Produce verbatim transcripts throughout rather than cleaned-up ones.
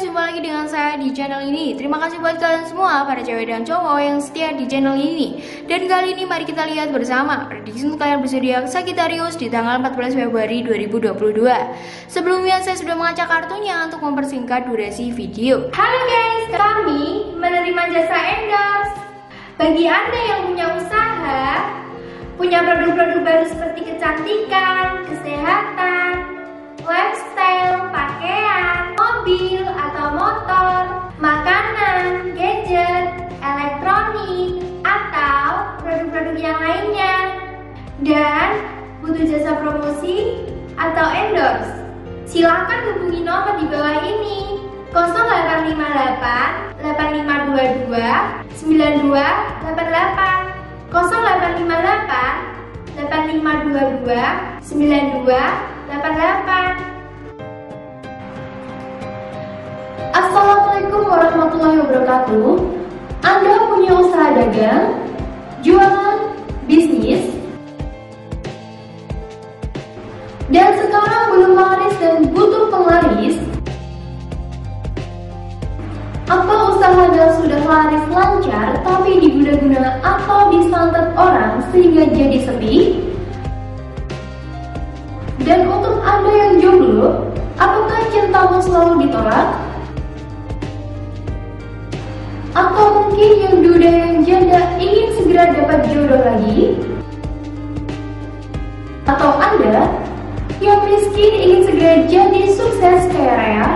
guys, jumpa lagi dengan saya di channel ini. Terima kasih buat kalian semua, para cewek dan cowok yang setia di channel ini. Dan kali ini mari kita lihat bersama prediksi untuk kalian berzodiak Sagitarius di tanggal empat belas Februari dua ribu dua puluh dua. Sebelumnya saya sudah mengacak kartunya untuk mempersingkat durasi video. Halo guys, kami menerima jasa endorse. Bagi Anda yang punya usaha, punya produk-produk baru seperti kecantikan, kesehatan, lifestyle, pakaian, mobil atau motor, makanan, gadget, elektronik, atau produk-produk yang lainnya, dan butuh jasa promosi atau endorse, silakan hubungi nomor di bawah ini nol delapan lima delapan delapan lima dua dua sembilan dua delapan delapan nol delapan delapan delapan lima dua dua sembilan dua delapan delapan. Assalamualaikum warahmatullahi wabarakatuh. Anda punya usaha dagang, jualan, bisnis, dan sekarang belum laris dan butuh penglaris, atau usaha dan sudah laris lancar tapi diguna-guna atau disantet orang sehingga jadi sepi. Dan untuk Anda yang jomblo, apakah cintamu selalu ditolak? Atau mungkin yang duda yang janda ingin segera dapat jodoh lagi? Atau Anda yang miskin ingin segera jadi sukses kaya raya?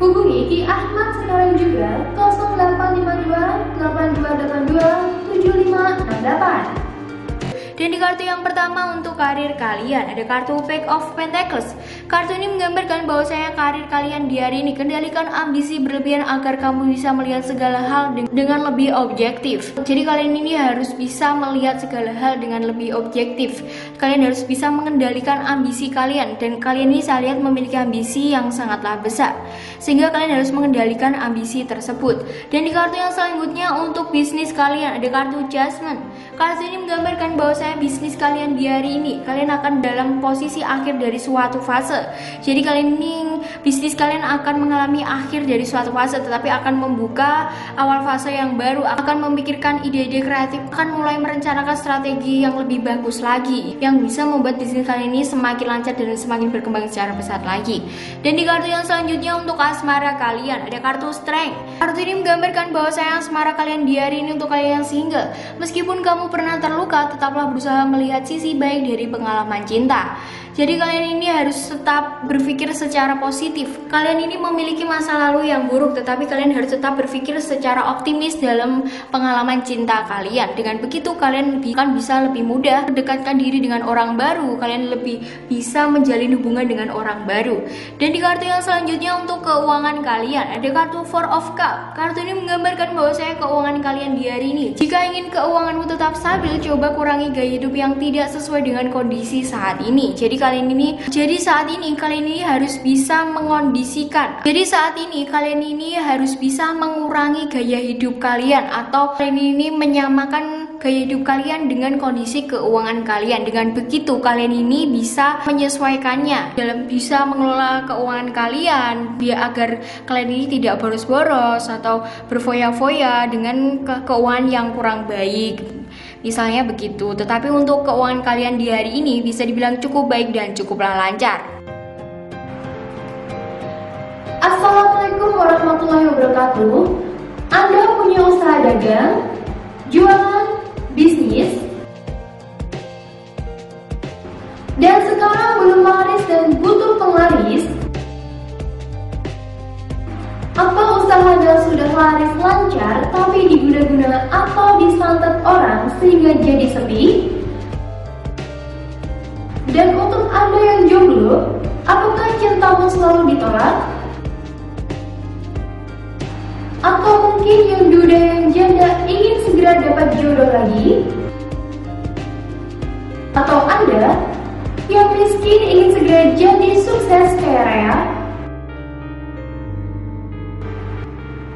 Hubungi Ki Ahmad sekarang juga nol delapan lima dua delapan dua delapan dua tujuh lima enam delapan. Dan di kartu yang pertama untuk karir kalian ada kartu Page of Pentacles. Kartu ini menggambarkan bahwasanya karir kalian di hari ini, kendalikan ambisi berlebihan agar kamu bisa melihat segala hal dengan lebih objektif. Jadi kalian ini harus bisa melihat segala hal dengan lebih objektif. Kalian harus bisa mengendalikan ambisi kalian, dan kalian ini saya lihat memiliki ambisi yang sangatlah besar, sehingga kalian harus mengendalikan ambisi tersebut. Dan di kartu yang selanjutnya untuk bisnis kalian ada kartu Jasmine. Kartu ini menggambarkan bahwasanya bisnis kalian di hari ini, kalian akan dalam posisi akhir dari suatu fase. Jadi kalian ini bisnis kalian akan mengalami akhir dari suatu fase, tetapi akan membuka awal fase yang baru, akan memikirkan ide-ide kreatif, akan mulai merencanakan strategi yang lebih bagus lagi, yang bisa membuat bisnis kalian ini semakin lancar dan semakin berkembang secara pesat lagi. Dan di kartu yang selanjutnya untuk asmara kalian ada kartu Strength. Kartu ini menggambarkan bahwa sayang asmara kalian di hari ini untuk kalian yang single. Meskipun kamu pernah terluka, tetaplah berusaha melihat sisi baik dari pengalaman cinta. Jadi kalian ini harus tetap berpikir secara positif. Kalian ini memiliki masa lalu yang buruk, tetapi kalian harus tetap berpikir secara optimis dalam pengalaman cinta kalian. Dengan begitu kalian akan bisa lebih mudah mendekatkan diri dengan orang baru. Kalian lebih bisa menjalin hubungan dengan orang baru. Dan di kartu yang selanjutnya untuk keuangan kalian ada kartu Four of Cup. Kartu ini menggambarkan bahwa saya keuangan kalian di hari ini. Jika ingin keuanganmu tetap stabil, coba kurangi gaya hidup yang tidak sesuai dengan kondisi saat ini. Jadi kalian ini jadi saat ini kalian ini harus bisa mengondisikan jadi saat ini kalian ini harus bisa mengurangi gaya hidup kalian, atau kalian ini menyamakan gaya hidup kalian dengan kondisi keuangan kalian. Dengan begitu kalian ini bisa menyesuaikannya dalam bisa mengelola keuangan kalian, biar agar kalian ini tidak boros-boros atau berfoya-foya dengan ke keuangan yang kurang baik, misalnya begitu. Tetapi untuk keuangan kalian di hari ini bisa dibilang cukup baik dan cukuplah lancar. Assalamualaikum warahmatullahi wabarakatuh. Anda punya usaha dagang, jualan, bisnis, dan sekarang belum laris dan butuh penglaris, atau usaha dan sudah laris lancar tapi diguna-guna atau disantet orang sehingga jadi sepi? Dan untuk Anda yang jomblo, apakah cintamu selalu ditolak? Atau mungkin yang duda yang janda ingin segera dapat jodoh lagi? Atau Anda yang miskin ingin segera jadi sukses kaya raya?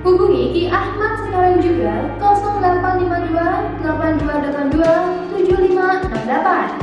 Hubungi Ki Ahmad sekarang juga nol delapan lima dua delapan dua delapan dua tujuh lima enam delapan.